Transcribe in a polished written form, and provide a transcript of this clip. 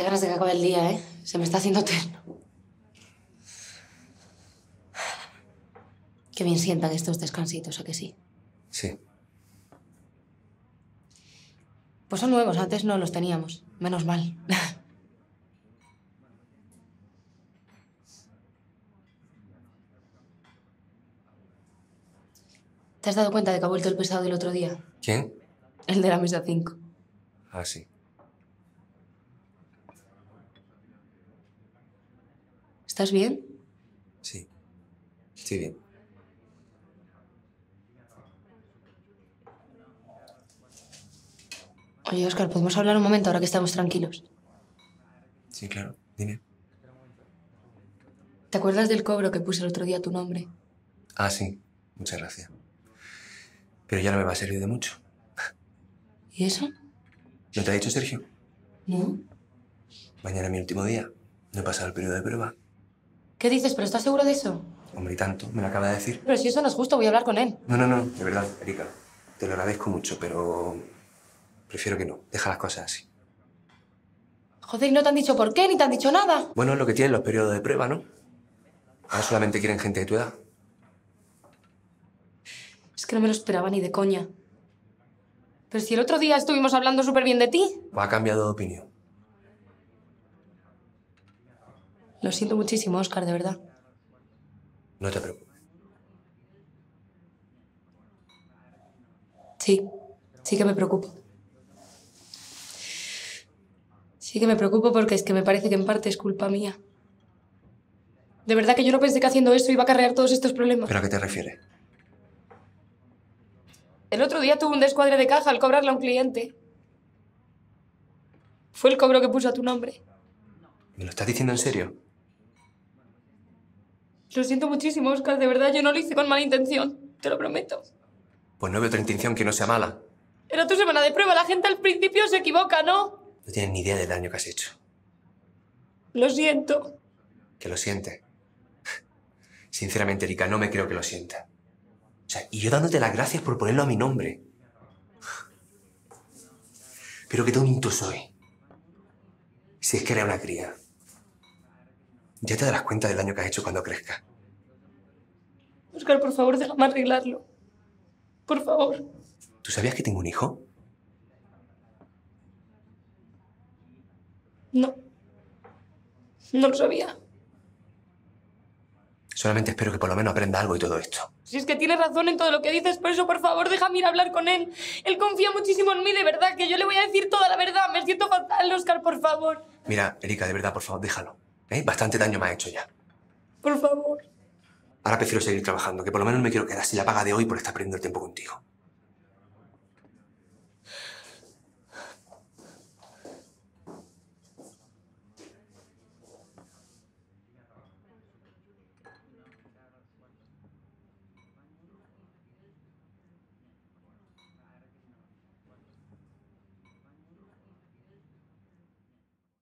Qué ganas de que acabe el día, ¿eh? Se me está haciendo eterno. Qué bien sientan estos descansitos, ¿a que sí? Sí. Pues son nuevos, antes no los teníamos. Menos mal. ¿Te has dado cuenta de que ha vuelto el pesado del otro día? ¿Quién? El de la mesa 5. Ah, sí. ¿Estás bien? Sí. Estoy bien. Oye, Óscar, ¿podemos hablar un momento ahora que estamos tranquilos? Sí, claro. Dime. ¿Te acuerdas del cobro que puse el otro día a tu nombre? Ah, sí. Muchas gracias. Pero ya no me va a servir de mucho. ¿Y eso? ¿No te ha dicho Sergio? No. Mañana es mi último día. No he pasado el periodo de prueba. ¿Qué dices? ¿Pero estás seguro de eso? Hombre, y tanto. Me lo acaba de decir. Pero si eso no es justo, voy a hablar con él. No. De verdad, Erika. Te lo agradezco mucho, pero... prefiero que no. Deja las cosas así. Joder, ¿y no te han dicho por qué? Ni te han dicho nada. Bueno, es lo que tienen los periodos de prueba, ¿no? Ahora solamente quieren gente de tu edad. Es que no me lo esperaba ni de coña. Pero si el otro día estuvimos hablando súper bien de ti. Ha cambiado de opinión. Lo siento muchísimo, Óscar, de verdad. No te preocupes. Sí, sí que me preocupo. Sí que me preocupo porque es que me parece que en parte es culpa mía. De verdad que yo no pensé que haciendo esto iba a acarrear todos estos problemas. ¿Pero a qué te refieres? El otro día tuve un descuadre de caja al cobrarle a un cliente. Fue el cobro que puso a tu nombre. ¿Me lo estás diciendo en serio? Lo siento muchísimo, Óscar. De verdad, yo no lo hice con mala intención. Te lo prometo. Pues no veo otra intención que no sea mala. Era tu semana de prueba. La gente al principio se equivoca, ¿no? No tienes ni idea del daño que has hecho. Lo siento. ¿Que lo siente? Sinceramente, Erika, no me creo que lo sienta. O sea, y yo dándote las gracias por ponerlo a mi nombre. Pero qué tonto soy. Si es que era una cría. Ya te darás cuenta del daño que has hecho cuando crezca. Óscar, por favor, déjame arreglarlo. Por favor. ¿Tú sabías que tengo un hijo? No. No lo sabía. Solamente espero que por lo menos aprenda algo de todo esto. Si es que tienes razón en todo lo que dices, por eso, por favor, déjame ir a hablar con él. Él confía muchísimo en mí, de verdad, que yo le voy a decir toda la verdad. Me siento fatal, Óscar, por favor. Mira, Erika, de verdad, por favor, déjalo. Bastante daño me ha hecho ya. Por favor. Ahora prefiero seguir trabajando, que por lo menos me quiero quedar sin la paga de hoy por estar perdiendo el tiempo contigo.